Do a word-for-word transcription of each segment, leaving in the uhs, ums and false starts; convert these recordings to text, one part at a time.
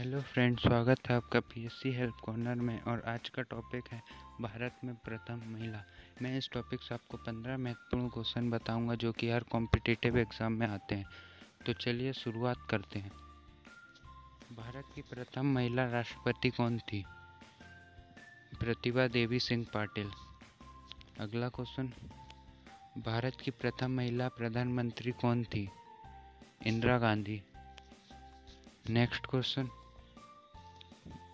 Hello friend, स्वागत है आपका पीएससी हेल्प कॉर्नर में। और आज का टॉपिक है भारत में प्रथम महिला। मैं इस टॉपिक से आपको पंद्रह महत्वपूर्ण क्वेश्चन बताऊंगा जो कि हर कॉम्पिटिटिव एग्ज़ाम में आते हैं। तो चलिए शुरुआत करते हैं। भारत की प्रथम महिला राष्ट्रपति कौन थी? प्रतिभा देवी सिंह पाटिल। अगला क्वेश्चन, भारत की प्रथम महिला प्रधानमंत्री कौन थी? इंदिरा गांधी। नेक्स्ट क्वेश्चन,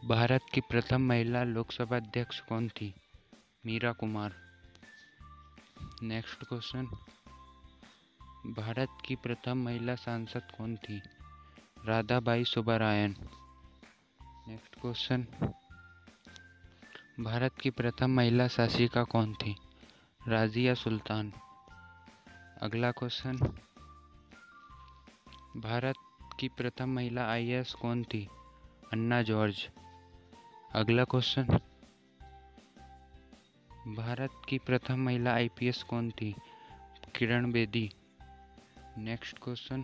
भारत की प्रथम महिला लोकसभा अध्यक्ष कौन थी? मीरा कुमार। नेक्स्ट क्वेश्चन, भारत की प्रथम महिला सांसद कौन थी? राधाबाई सुबारायन। नेक्स्ट क्वेश्चन, भारत की प्रथम महिला शासिका कौन थी? राजिया सुल्तान। अगला क्वेश्चन, भारत की प्रथम महिला आईएएस कौन थी? अन्ना जॉर्ज। अगला क्वेश्चन, भारत की प्रथम महिला आईपीएस कौन थी? किरण बेदी। नेक्स्ट क्वेश्चन,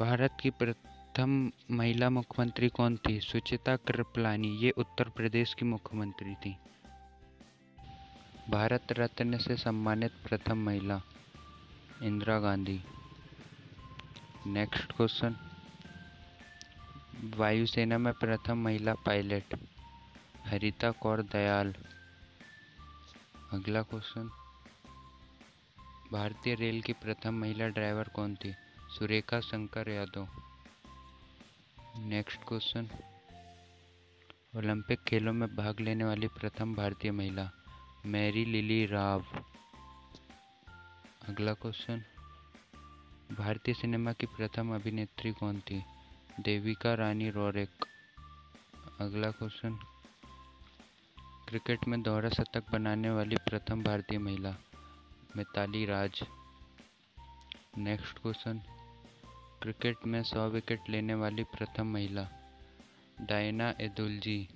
भारत की प्रथम महिला मुख्यमंत्री कौन थी? सुचेता कृपलानी। ये उत्तर प्रदेश की मुख्यमंत्री थी। भारत रत्न से सम्मानित प्रथम महिला? इंदिरा गांधी। नेक्स्ट क्वेश्चन, वायुसेना में प्रथम महिला पायलट? हरिता कौर दयाल। अगला क्वेश्चन, भारतीय रेल की प्रथम महिला ड्राइवर कौन थी? Surekha Shankar Yadav. Next question, Olympic खेलों में भाग लेने वाली प्रथम भारतीय महिला? मैरी लिली राव। अगला क्वेश्चन, भारतीय सिनेमा की प्रथम अभिनेत्री कौन थी? देविका रानी रोरेक। अगला क्वेश्चन, क्रिकेट में दोहरा शतक बनाने वाली प्रथम भारतीय महिला? Mithali Raj. Next question, cricket में सौ विकेट लेने वाली प्रथम महिला? डायना एडुल्जी।